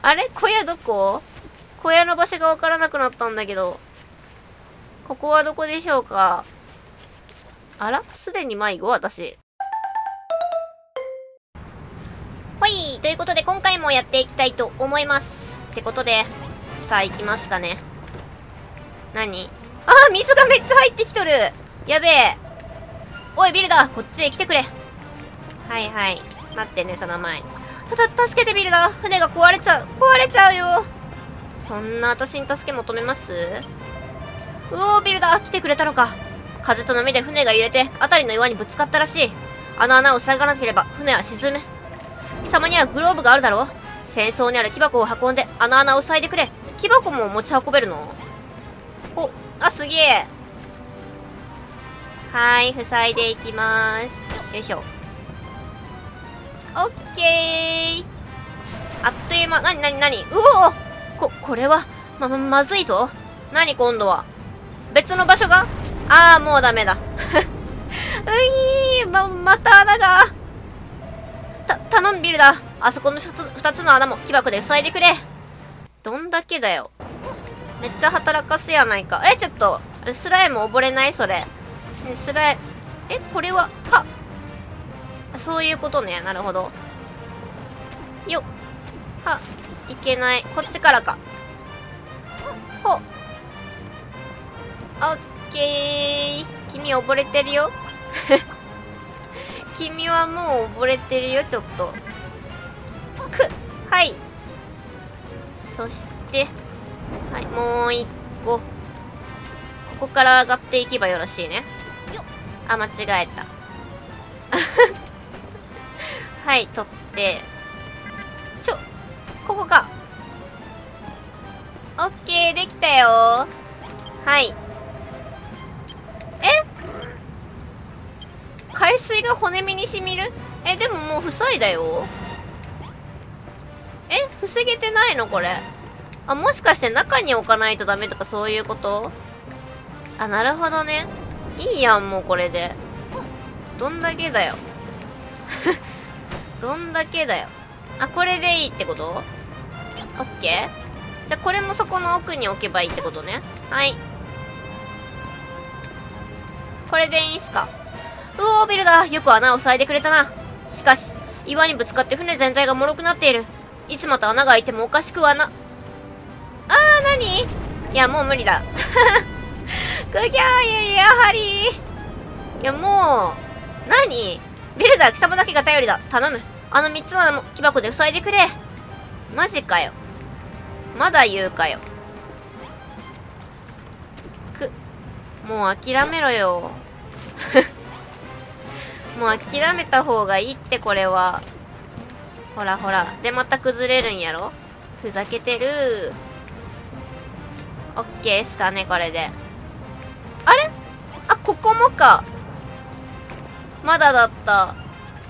あれ小屋どこ？小屋の場所がわからなくなったんだけど。ここはどこでしょうか？あら？すでに迷子私。ほい！ということで今回もやっていきたいと思います。ってことで、さあ行きますかね。何？あー水がめっちゃ入ってきとる！やべえ。おいビルダーこっちへ来てくれ。はいはい。待ってね、その前に。助けてビルダー、船が壊れちゃうよ。そんな私に助け求めます？うおービルダー来てくれたのか。風と波で船が揺れて辺りの岩にぶつかったらしい。あの穴を塞がなければ船は沈む。貴様にはグローブがあるだろう。戦争にある木箱を運んであの穴を塞いでくれ。木箱も持ち運べるの？お、あ、すげえ。はーい、塞いでいきまーす。よいしょ。オッケー。あっという間。なにうおお、これは、まずいぞ。なに今度は。別の場所が？ああ、もうダメだ。ういー、また穴が。頼むビルダー。あそこの2つの穴も木箱で塞いでくれ。どんだけだよ。めっちゃ働かすやないか。え、ちょっと、スライム溺れないそれ。スライム、え、これは、はそういうことね。なるほど。よっ。は、いけない。こっちからか。ほっ。オッケー。君溺れてるよ。君はもう溺れてるよ、ちょっと。はい。そして、はい、もう一個。ここから上がっていけばよろしいね。あ、間違えた。はい、取って。ここか。オッケー、できたよ。はい。え？海水が骨身に染みる？え、でももう塞いだよ。え？防げてないのこれ。あ、もしかして中に置かないとダメとかそういうこと？あ、なるほどね。いいやん、もうこれで。どんだけだよ。どんだけだよ。あ、これでいいってこと？オッケー。じゃあこれもそこの奥に置けばいいってことね。はい。これでいいんすか？うおー、ビルダー。よく穴を塞いでくれたな。しかし、岩にぶつかって船全体が脆くなっている。いつまた穴が開いてもおかしくはな。あー、なに？いや、もう無理だ。くぎゃー、やはり。いや、もう。なに？ビルダー、貴様だけが頼りだ。頼む。あの3つの穴も木箱で塞いでくれ。マジかよ。まだ言うかよ。もう諦めろよ。もう諦めた方がいいってこれは。ほらほら。でまた崩れるんやろ？ふざけてる。オッケーっすかね、これで。あれ？あ、ここもか。まだだった。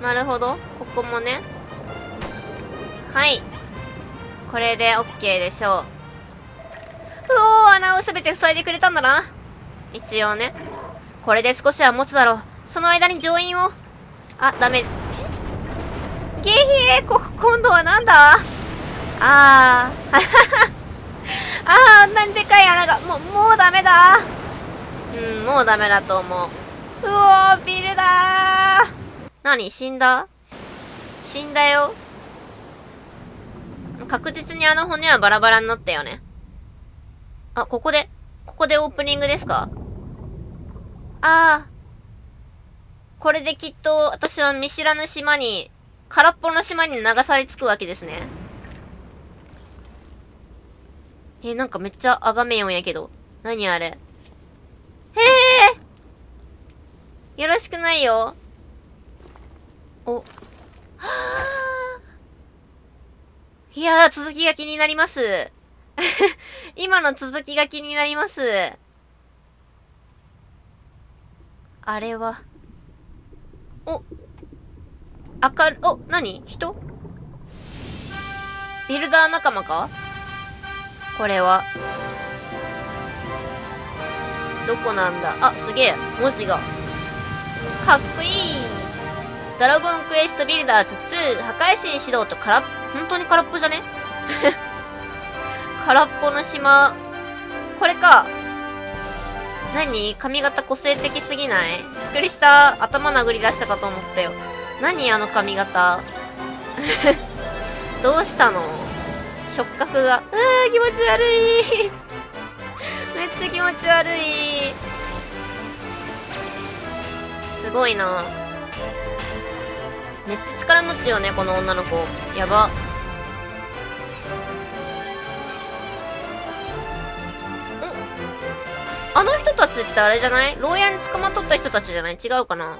なるほど。ここもね。はい。これで OK でしょう。うおー、穴をすべて塞いでくれたんだな。一応ね。これで少しは持つだろう。その間に乗員を。あ、ダメ。ゲヒエ、今度はなんだ？あー。あー、あんなにでかい穴が。もうダメだ。うん、もうダメだと思う。うおー、ビルダー。何？死んだよ。確実にあの骨はバラバラになったよね。あ、ここでオープニングですか？ああ。これできっと私は見知らぬ島に、空っぽの島に流され着くわけですね。なんかめっちゃあがめよんやけど。何あれ。へえ！よろしくないよ。お。いやー、続きが気になります。今の続きが気になります。あれは。お。お、何？人？ビルダー仲間か？これは。どこなんだ？あ、すげえ。文字が。かっこいい。ドラゴンクエストビルダーズ2破壊神指導と空っ、本当に空っぽじゃね？空っぽの島。これか。何？髪型個性的すぎない？びっくりした。頭殴り出したかと思ったよ。何あの髪型。どうしたの？触覚が。気持ち悪い。めっちゃ気持ち悪い。すごいな。めっちゃ力持ちよね、この女の子。やば。あの人たちってあれじゃない？牢屋に捕まっとった人たちじゃない？違うかな？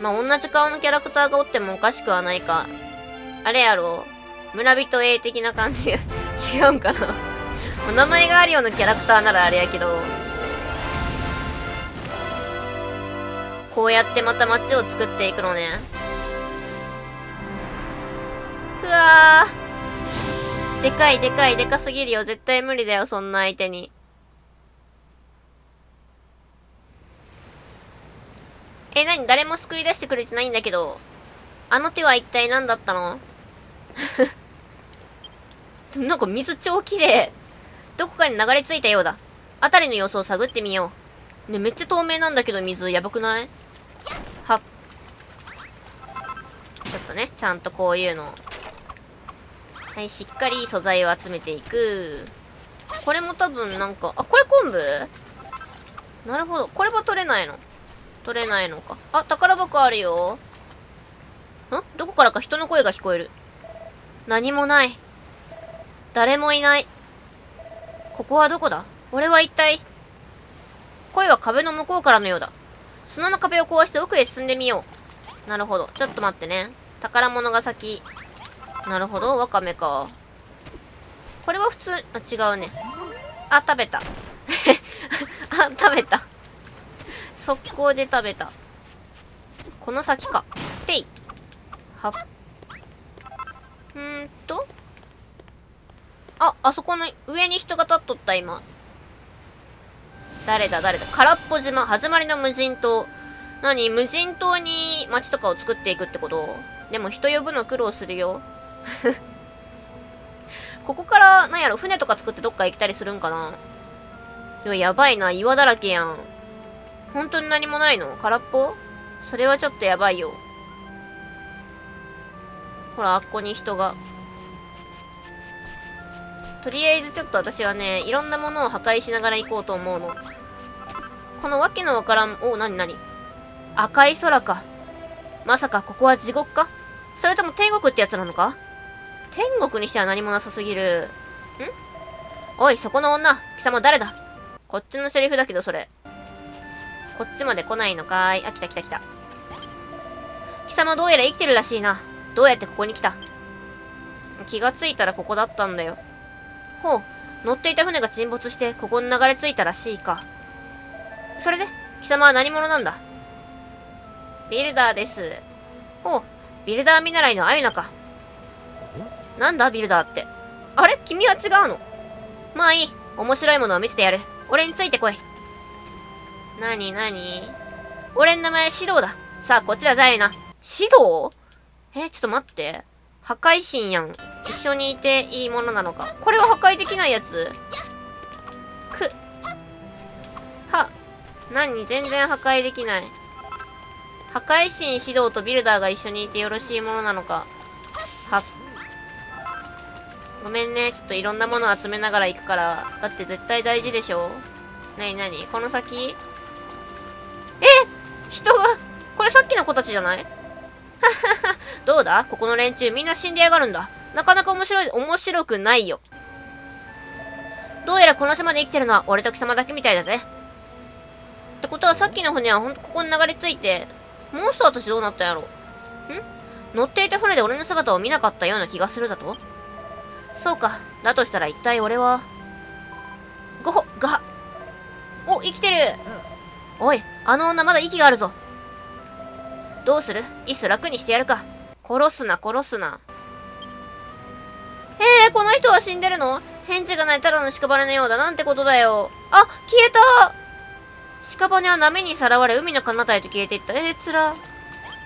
まあ、同じ顔のキャラクターがおってもおかしくはないか。あれやろ？村人 A 的な感じが違うんかな？お名前があるようなキャラクターならあれやけど。こうやってまた街を作っていくのね。うわー。でかいでかいでかすぎるよ。絶対無理だよ、そんな相手に。何？誰も救い出してくれてないんだけど。あの手は一体何だったの？なんか水超綺麗。どこかに流れ着いたようだ。辺りの様子を探ってみよう。ね、めっちゃ透明なんだけど水、やばくない？はっ。ちょっとね、ちゃんとこういうの。はい、しっかり素材を集めていく。これも多分なんか、あ、これ昆布？なるほど。これは取れないの？取れないのか。あ、宝箱あるよ。ん？どこからか人の声が聞こえる。何もない。誰もいない。ここはどこだ？俺は一体。声は壁の向こうからのようだ。砂の壁を壊して奥へ進んでみよう。なるほど。ちょっと待ってね。宝物が先。なるほど。ワカメか。これは普通、あ、違うね。あ、食べた。あ、食べた。速攻で食べた。この先か。てい。はっ。あ、あそこの上に人が立っとった、今。誰だ、誰だ。空っぽ島、始まりの無人島。何？無人島に街とかを作っていくってこと？でも人呼ぶの苦労するよ。ここから、なんやろ、船とか作ってどっか行ったりするんかな？いや、やばいな、岩だらけやん。本当に何もないの？空っぽ？それはちょっとやばいよ。ほら、あっこに人が。とりあえずちょっと私はね、いろんなものを破壊しながら行こうと思うの。このわけのわからん、お、なになに？赤い空か。まさかここは地獄か？それとも天国ってやつなのか？天国にしては何もなさすぎる。ん？おい、そこの女。貴様誰だ？こっちのセリフだけど、それ。こっちまで来ないのかーい。あ、来た来た来た。貴様どうやら生きてるらしいな。どうやってここに来た？気がついたらここだったんだよ。ほう、乗っていた船が沈没してここに流れ着いたらしいか。それで、貴様は何者なんだ？ビルダーです。ほう、ビルダー見習いのアユナか。なんだビルダーって。あれ？君は違うの？まあいい。面白いものを見せてやる。俺についてこい。なになに？俺の名前、シドーだ。さあ、こちらだよな。シドー？ちょっと待って。破壊神やん。一緒にいていいものなのか。これは破壊できないやつ？く。は。なに？全然破壊できない。破壊神シドーとビルダーが一緒にいてよろしいものなのか。は。ごめんね。ちょっといろんなものを集めながら行くから。だって絶対大事でしょ。なになに？この先？人が、これさっきの子たちじゃない？どうだ？ここの連中みんな死んでやがるんだ。なかなか面白くないよ。どうやらこの島で生きてるのは俺と貴様だけみたいだぜ。ってことはさっきの船はほんとここに流れ着いて、モンスターとしてどうなったんやろ？ん？乗っていた船で俺の姿を見なかったような気がするだと？そうか。だとしたら一体俺は、ゴホ、ガハ。お、生きてる。おい、あの女まだ息があるぞ。どうする？いっそ楽にしてやるか。殺すな、殺すな。この人は死んでるの？返事がないただの屍のようだ。なんてことだよ。あ、消えた！屍は波にさらわれ、海の彼方へと消えていった。つら。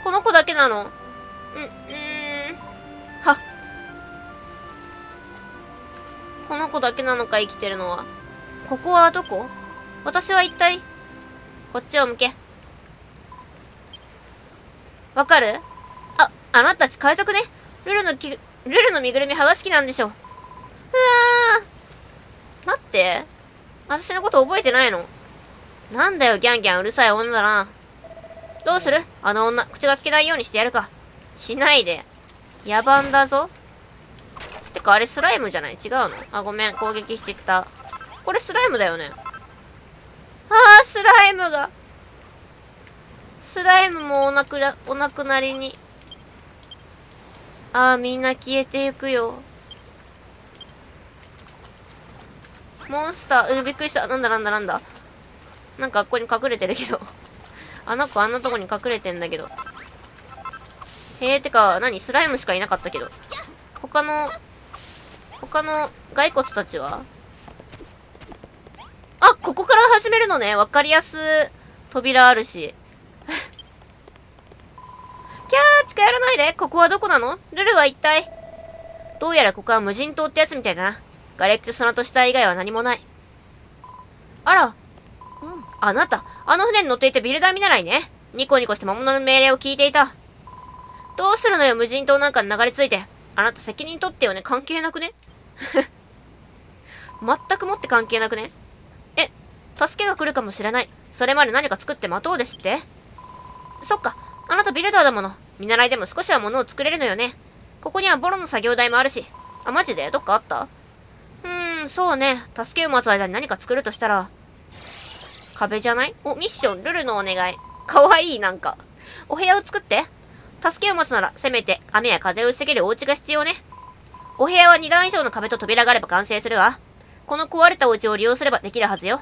この子だけなの？はっ。この子だけなのか、生きてるのは。ここはどこ？私は一体。こっちを向け。わかる？あなたたち海賊ね。ルルの身ぐるみ剥がし器なんでしょ。うわー。待って。私のこと覚えてないの？なんだよ、ギャンギャンうるさい女だな。どうする？あの女、口が聞けないようにしてやるか。しないで。野蛮だぞ。てか、あれスライムじゃない？違うの？あ、ごめん、攻撃してきた。これスライムだよね。スライムが。スライムもお亡くなりに。みんな消えていくよ。モンスター、びっくりした。なんだ。なんかここに隠れてるけど。あの子あんなとこに隠れてんだけど。てか、何？スライムしかいなかったけど。他の骸骨たちは？ここから始めるのね。わかりやすい扉あるし。キャー、近寄らないで。ここはどこなの？ルルは一体。どうやらここは無人島ってやつみたいだな。瓦礫と砂と死体以外は何もない。あら。あなた、あの船に乗っていてビルダー見習いね。ニコニコして魔物の命令を聞いていた。どうするのよ、無人島なんかに流れ着いて。あなた責任取ってよね。関係なくね。全くもって関係なくね。助けが来るかもしれない。それまで何か作って待とうですって。そっか。あなたビルダーだもの。見習いでも少しは物を作れるのよね。ここにはボロの作業台もあるし。マジで？どっかあった？そうね。助けを待つ間に何か作るとしたら。壁じゃない？ミッション、ルルのお願い。かわいい、なんか。お部屋を作って。助けを待つなら、せめて雨や風を防げるお家が必要ね。お部屋は2段以上の壁と扉があれば完成するわ。この壊れたお家を利用すればできるはずよ。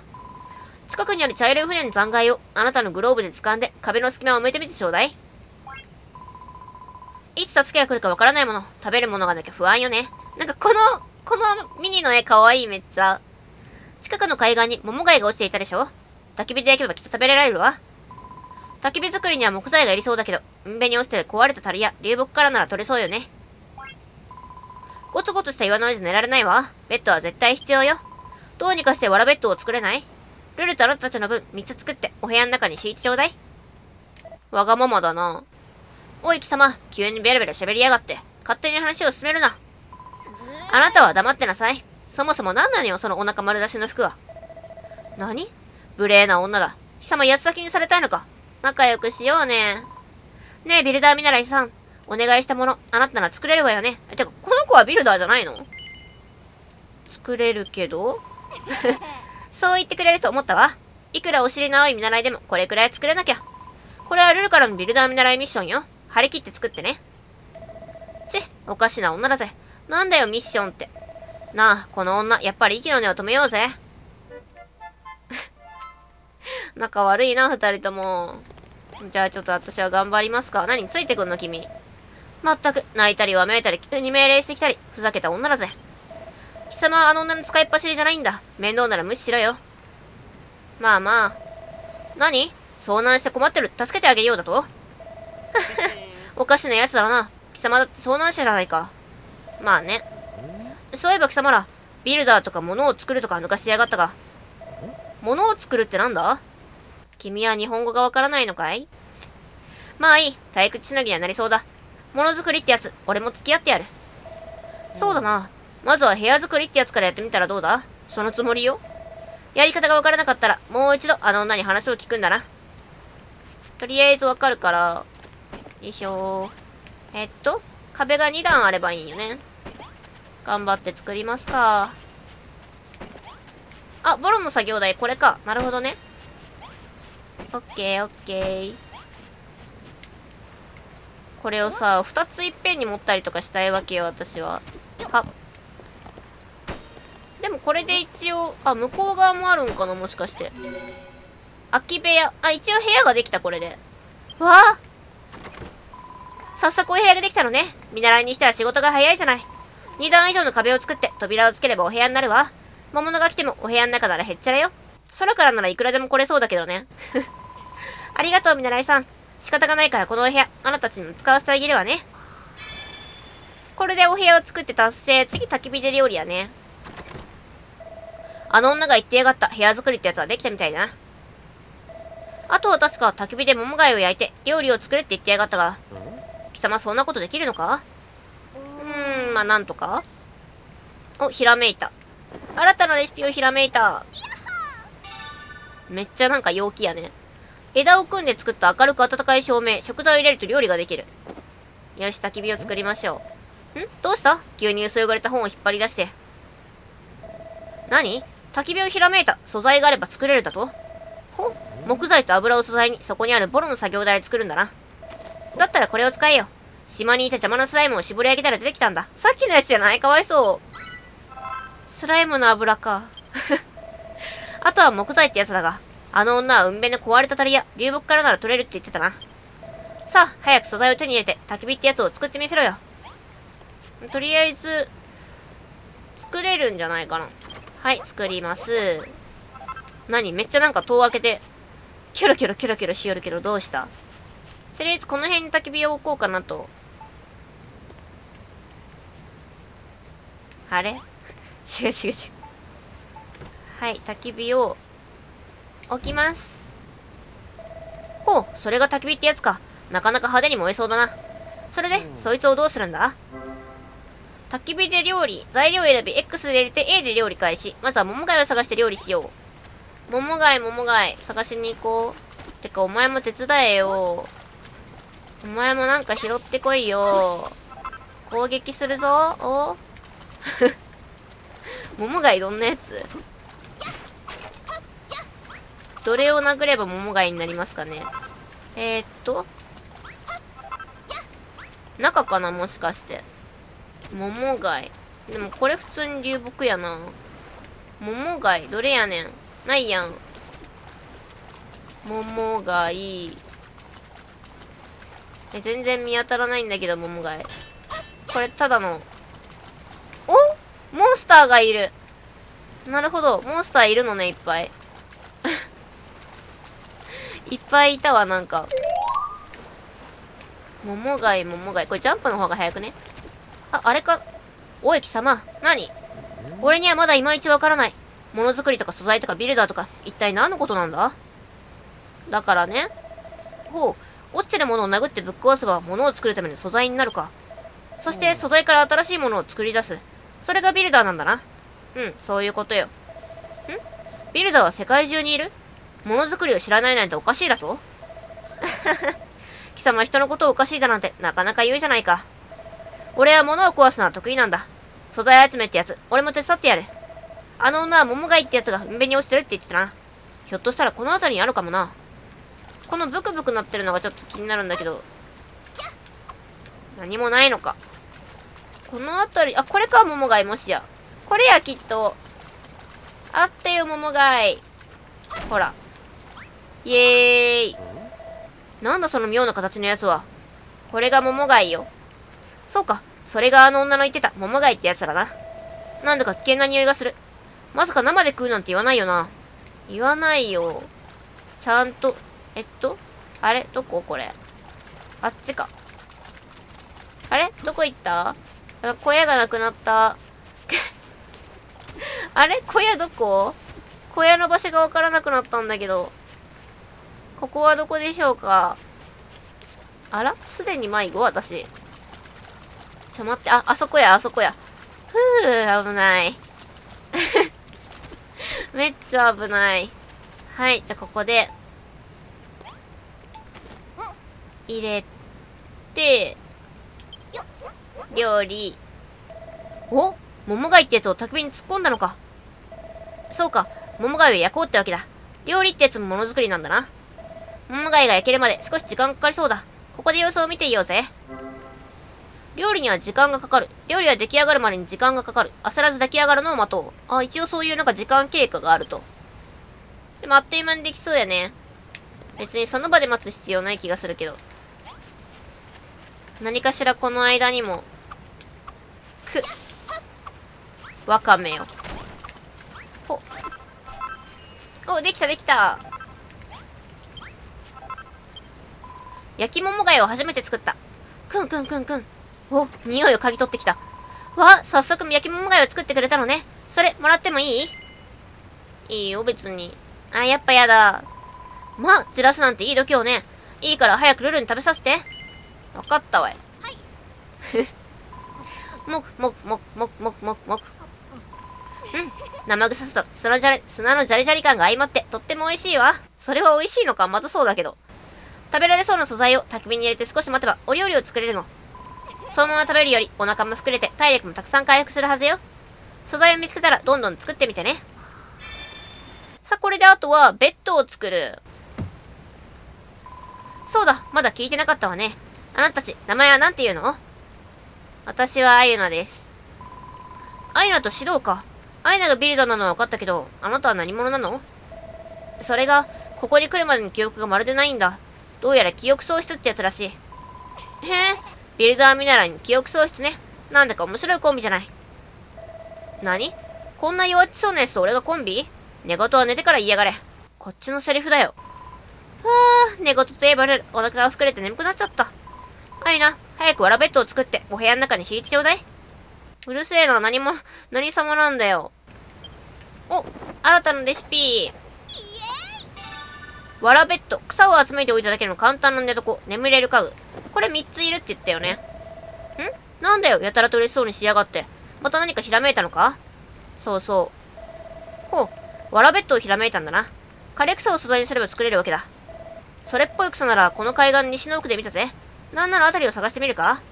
近くにある茶色い船の残骸をあなたのグローブで掴んで壁の隙間を埋めてみてちょうだい。いつ助けが来るかわからないもの。食べるものがなきゃ不安よね。なんかこのミニの絵かわいい、めっちゃ。近くの海岸に桃貝が落ちていたでしょ。焚き火で焼けばきっと食べられるわ。焚き火作りには木材がいりそうだけど、海辺に落ちてる壊れた樽や流木からなら取れそうよね。ゴツゴツした岩の上じゃ寝られないわ。ベッドは絶対必要よ。どうにかしてわらベッドを作れない？ルルとあなたたちの分3つ作ってお部屋の中に敷いてちょうだい。わがままだな。おい貴様、急にベラベラ喋りやがって。勝手に話を進めるな。あなたは黙ってなさい。そもそも何なのよ、そのお腹丸出しの服は。何？無礼な女だ。貴様、八つ裂きにされたいのか。仲良くしようね。ねえ、ビルダー見習いさん。お願いしたもの、あなたなら作れるわよね。てか、この子はビルダーじゃないの？作れるけどそう言ってくれると思ったわ。いくらお尻の青い見習いでもこれくらい作れなきゃ。これはルルからのビルダー見習いミッションよ。張り切って作ってね。ちっ、おかしな女だぜ。なんだよミッションって。なあ、この女、やっぱり息の根を止めようぜ。仲悪いな、二人とも。じゃあちょっと私は頑張りますか。何ついてくんの君。まったく、泣いたりわめいたり急に命令してきたり、ふざけた女だぜ。貴様はあの女の使いっ走りじゃないんだ。面倒なら無視しろよ。まあまあ。何？遭難して困ってる。助けてあげようだとおかしなやつだな。貴様だって遭難者じゃないか。まあね。そういえば貴様ら、ビルダーとか物を作るとか抜かしてやがったが。物を作るってなんだ？君は日本語がわからないのかい？まあいい。退屈しのぎにはなりそうだ。物作りってやつ、俺も付き合ってやる。そうだな。まずは部屋作りってやつからやってみたらどうだ？そのつもりよ。やり方がわからなかったら、もう一度あの女に話を聞くんだな。とりあえずわかるから。よいしょー。壁が2段あればいいよね。頑張って作りますか。ボロの作業台、これか。なるほどね。オッケーオッケー。これをさ、2ついっぺんに持ったりとかしたいわけよ、私は。でもこれで一応、向こう側もあるんかな、もしかして。空き部屋。一応部屋ができた、これで。わあ！早速お部屋ができたのね。見習いにしては仕事が早いじゃない。2段以上の壁を作って、扉をつければお部屋になるわ。魔物が来てもお部屋の中ならへっちゃらよ。空からならいくらでも来れそうだけどね。ありがとう、見習いさん。仕方がないからこのお部屋、あなたたちにも使わせてあげるわね。これでお部屋を作って達成。次、焚き火で料理やね。あの女が言ってやがった部屋作りってやつはできたみたいだな。あとは確か焚き火で桃貝を焼いて料理を作れって言ってやがったが、貴様そんなことできるのか？まあなんとか。お、ひらめいた。新たなレシピをひらめいた。めっちゃなんか陽気やね。枝を組んで作った明るく暖かい照明、食材を入れると料理ができる。よし、焚き火を作りましょう。ん？どうした？急に薄汚れた本を引っ張り出して。何？焚き火をひらめいた。素材があれば作れるだと？ほ？木材と油を素材に、そこにあるボロの作業台で作るんだな。だったらこれを使えよ。島にいた邪魔なスライムを絞り上げたら出てきたんだ。さっきのやつじゃない？かわいそう。スライムの油か。あとは木材ってやつだが、あの女は海辺の壊れた樽や流木からなら取れるって言ってたな。さあ、早く素材を手に入れて焚き火ってやつを作ってみせろよ。とりあえず、作れるんじゃないかな。はい、作ります。何？めっちゃなんか戸を開けて、キョロキョロキョロキョロしよるけどどうした？とりあえずこの辺に焚き火を置こうかなと。あれ？違う。はい、焚き火を置きます。ほう、それが焚き火ってやつか。なかなか派手に燃えそうだな。それで、そいつをどうするんだ？焚き火で料理、材料選び、X で入れて A で料理開始。まずは桃貝を探して料理しよう。桃貝、探しに行こう。てか、お前も手伝えよ。お前もなんか拾ってこいよ。攻撃するぞ。お桃貝どんなやつ？どれを殴れば桃貝になりますかね？中かなもしかして。桃貝。でもこれ普通に流木やな。桃貝、どれやねん。ないやん。桃貝。全然見当たらないんだけど、桃貝。これ、ただの。お？モンスターがいる。なるほど。モンスターいるのね、いっぱい。いっぱいいたわ、なんか。桃貝。これ、ジャンプの方が早くね？あ、あれか。おい、貴様。何？俺にはまだいまいちわからない。ものづくりとか素材とかビルダーとか、一体何のことなんだ？だからね。ほう。落ちてるものを殴ってぶっ壊せば、ものを作るための素材になるか。そして、素材から新しいものを作り出す。それがビルダーなんだな。うん、そういうことよ。ん？ビルダーは世界中にいる？ものづくりを知らないなんておかしいだと？貴様、人のことをおかしいだなんて、なかなか言うじゃないか。俺は物を壊すのは得意なんだ。素材集めってやつ、俺も手伝ってやる。あの女は桃貝ってやつが海辺に落ちてるって言ってたな。ひょっとしたらこの辺りにあるかもな。このブクブクなってるのがちょっと気になるんだけど。何もないのか。この辺り、あ、これか、桃貝もしや。これや、きっと。あったよ、桃貝。ほら。イエーイ。なんだ、その妙な形のやつは。これが桃貝よ。そうか、それがあの女の言ってた、桃貝ってやつだな。なんだか危険な匂いがする。まさか生で食うなんて言わないよな。言わないよ。ちゃんと、あれどここれ。あっちか。あれどこ行った？小屋がなくなった。あれ小屋どこ？小屋の場所がわからなくなったんだけど。ここはどこでしょうか？あらすでに迷子私。ちょ待って、あ、あそこや。ふぅ、危ない。めっちゃ危ない。はい、じゃあここで。入れて、料理。お？桃貝ってやつを焚き火に突っ込んだのか。そうか、桃貝を焼こうってわけだ。料理ってやつもものづくりなんだな。桃貝が焼けるまで少し時間かかりそうだ。ここで様子を見ていようぜ。料理には時間がかかる。料理は出来上がるまでに時間がかかる。焦らず出来上がるのを待とう。あ、一応そういうなんか時間経過があると。でもあっという間にできそうやね。別にその場で待つ必要ない気がするけど。何かしらこの間にも、わかめよ。お、できた。焼き桃貝を初めて作った。くん。お、匂いを嗅ぎ取ってきた。わ、早速焼き桃貝を作ってくれたのね。それ、もらってもいい？いいよ、別に。あ、やっぱやだ。まあ、じらすなんていい度胸ね。いいから早くルルに食べさせて。わかったわい。はい。もくもくもくもくもくもくもく。うん。生臭さと砂のジャリジャリ感が相まってとっても美味しいわ。それは美味しいのかまずそうだけど。食べられそうな素材を焚き火に入れて少し待てばお料理を作れるの。そのまま食べるよりお腹も膨れて体力もたくさん回復するはずよ。素材を見つけたらどんどん作ってみてね。さあこれであとはベッドを作る。そうだ、まだ聞いてなかったわね。あなたたち、名前は何て言うの？私はアユナです。アユナと指導か。アイナがビルダーなのは分かったけど、あなたは何者なの？それが、ここに来るまでの記憶がまるでないんだ。どうやら記憶喪失ってやつらしい。へえ、ビルダー見習いに記憶喪失ね。なんだか面白いコンビじゃない。何？こんな弱っちそうなやつと俺がコンビ？寝言は寝てから言いやがれ。こっちのセリフだよ。はあ、寝言といえばルル、お腹が膨れて眠くなっちゃった。アイナ、早くわらベッドを作ってお部屋の中に敷いてちょうだい。うるせえな、何様なんだよ。お、新たなレシピ。わらベッド。草を集めておいただけの簡単な寝床。眠れる家具。これ3ついるって言ったよね。ん？なんだよ、やたらと嬉しそうにしやがって。また何かひらめいたのか？そうそう。ほう、わらベッドをひらめいたんだな。枯れ草を素材にすれば作れるわけだ。それっぽい草なら、この海岸西の奥で見たぜ。なんならあたりを探してみるか？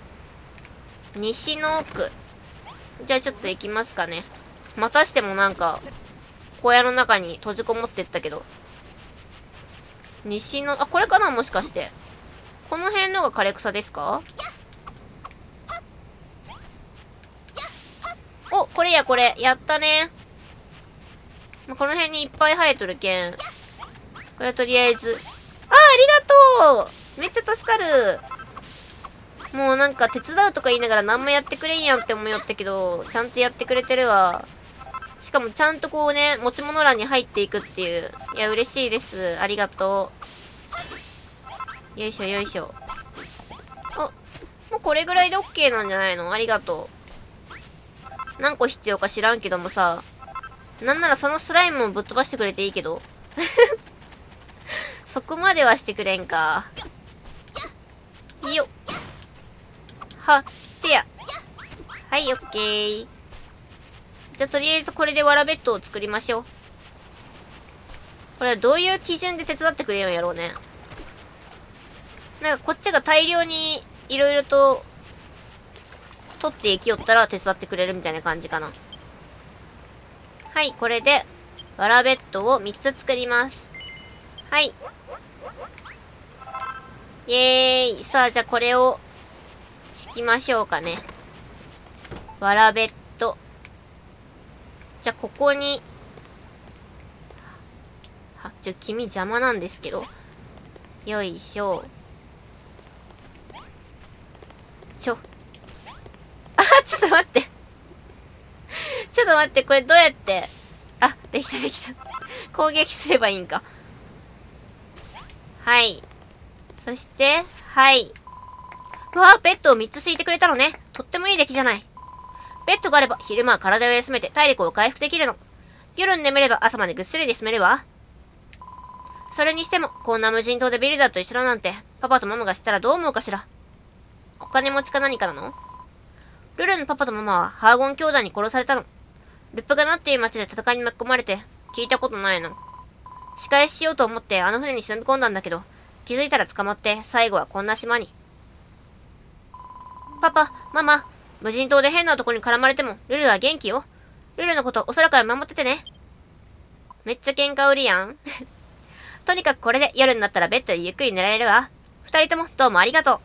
西の奥。じゃあちょっと行きますかね。またしてもなんか、小屋の中に閉じこもってったけど。西の、あ、これかなもしかして。この辺のが枯れ草ですか？お、これやこれ。やったね。まあ、この辺にいっぱい生えとるけん。これはとりあえず。あ、ありがとう！めっちゃ助かる。もうなんか手伝うとか言いながら何もやってくれんやんって思いよったけど、ちゃんとやってくれてるわ。しかもちゃんとこうね、持ち物欄に入っていくっていう。いや、嬉しいです。ありがとう。よいしょよいしょ。あ、もうこれぐらいで OK なんじゃないの？ありがとう。何個必要か知らんけどもさ、なんならそのスライムもぶっ飛ばしてくれていいけど。そこまではしてくれんか。よっ。は、てや。はい、オッケー。じゃあ、とりあえずこれでわらベッドを作りましょう。これはどういう基準で手伝ってくれよんやろうね。なんかこっちが大量にいろいろと取っていきよったら手伝ってくれるみたいな感じかな。はい、これでわらベッドを3つ作ります。はい。イェーイ。さあ、じゃあこれを敷きましょうかね。わらベッド。じゃあ、ここに。は、ちょ、君邪魔なんですけど。よいしょ。ちょっと待って。ちょっと待って、これどうやって。あ、できたできた。攻撃すればいいんか。はい。そして、はい。わあ、ベッドを3つ敷いてくれたのね。とってもいい出来じゃない。ベッドがあれば、昼間は体を休めて体力を回復できるの。夜に眠れば朝までぐっすりで済めるわ。それにしても、こんな無人島でビルダーと一緒だなんて、パパとママが知ったらどう思うかしら。お金持ちか何かなの？ルルのパパとママはハーゴン兄弟に殺されたの。ルプガナっていう町で戦いに巻き込まれて、聞いたことないの。仕返ししようと思ってあの船に忍び込んだんだけど、気づいたら捕まって、最後はこんな島に。パパ、ママ、無人島で変な男に絡まれても、ルルは元気よ。ルルのこと、お空から守っててね。めっちゃ喧嘩売りやん。とにかくこれで夜になったらベッドでゆっくり寝られるわ。二人ともどうもありがとう。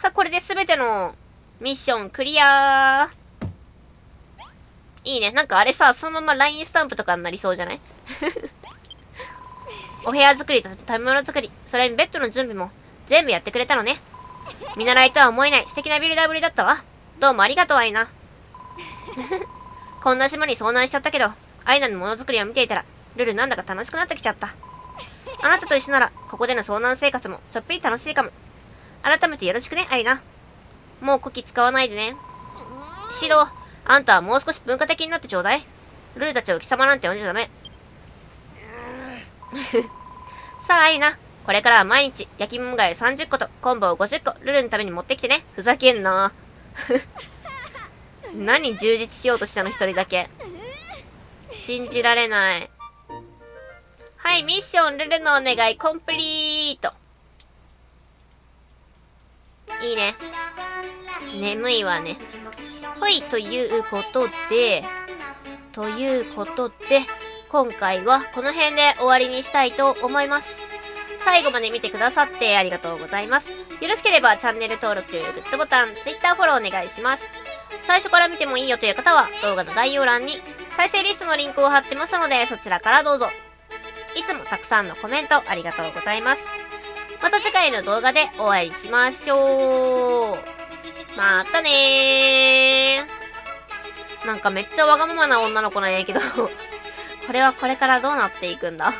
さあ、これで全てのミッションクリアー。いいね。なんかあれさ、そのまま LINE スタンプとかになりそうじゃない？お部屋作りと食べ物作り、それにベッドの準備も全部やってくれたのね。見習いとは思えない素敵なビルダーぶりだったわ。どうもありがとう、アイナ。こんな島に遭難しちゃったけど、アイナのものづくりを見ていたら、ルルなんだか楽しくなってきちゃった。あなたと一緒なら、ここでの遭難生活もちょっぴり楽しいかも。改めてよろしくね、アイナ。もうこき使わないでね。シド、あんたはもう少し文化的になってちょうだい。ルルたちを貴様なんて呼んじゃダメ。さあ、アリナ。これからは毎日、焼きもんがい30個と昆布を50個、ルルのために持ってきてね。ふざけんな。何充実しようとしたの、一人だけ。信じられない。はい、ミッション、ルルのお願い、コンプリート。いいね。眠いわね。ほい、ということで、今回はこの辺で終わりにしたいと思います。最後まで見てくださってありがとうございます。よろしければチャンネル登録、グッドボタン、Twitter フォローお願いします。最初から見てもいいよという方は動画の概要欄に再生リストのリンクを貼ってますので、そちらからどうぞ。いつもたくさんのコメントありがとうございます。また次回の動画でお会いしましょう。またねー。なんかめっちゃわがままな女の子なんやけど、これはこれからどうなっていくんだ。